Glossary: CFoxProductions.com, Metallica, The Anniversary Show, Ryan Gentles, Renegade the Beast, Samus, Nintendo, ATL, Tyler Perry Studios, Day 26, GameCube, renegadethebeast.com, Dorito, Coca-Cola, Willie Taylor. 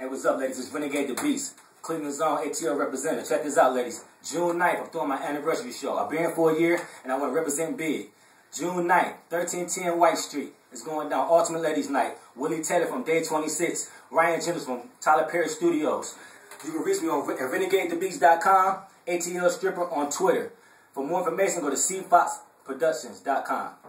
Hey, what's up, ladies? It's Renegade the Beast, Cleveland's own ATL representative. Check this out, ladies. June 9th, I'm throwing my anniversary show. I've been here for a year, and I want to represent big. June 9th, 1310 White Street. It's going down. Ultimate Ladies Night. Willie Taylor from Day 26. Ryan Gentles from Tyler Perry Studios. You can reach me on renegadethebeast.com, ATL Stripper on Twitter. For more information, go to CFoxProductions.com.